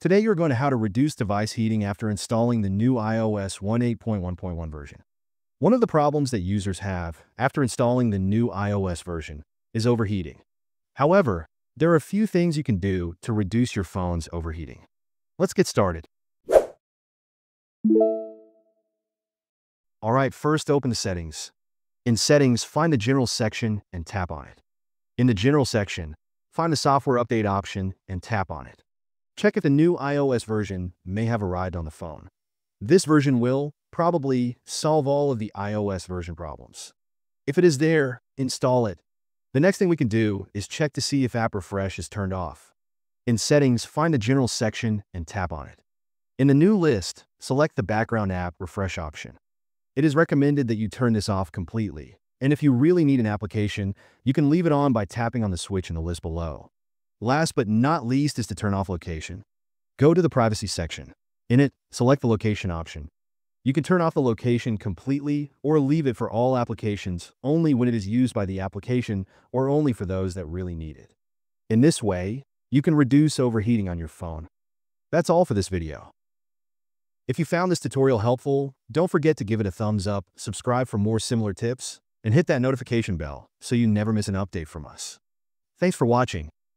Today you're going to how to reduce device heating after installing the new iOS 18.1.1 version. One of the problems that users have after installing the new iOS version is overheating. However, there are a few things you can do to reduce your phone's overheating. Let's get started. Alright, first open the settings. In settings, find the general section and tap on it. In the general section, find the software update option and tap on it. Check if the new iOS version may have arrived on the phone. This version will probably solve all of the iOS version problems. If it is there, install it. The next thing we can do is check to see if App Refresh is turned off. In settings, find the general section and tap on it. In the new list, select the background app refresh option. It is recommended that you turn this off completely, and if you really need an application, you can leave it on by tapping on the switch in the list below. Last but not least is to turn off location. Go to the privacy section. In it, select the location option. You can turn off the location completely or leave it for all applications only when it is used by the application or only for those that really need it. In this way, you can reduce overheating on your phone. That's all for this video. If you found this tutorial helpful, don't forget to give it a thumbs up, subscribe for more similar tips, and hit that notification bell so you never miss an update from us. Thanks for watching,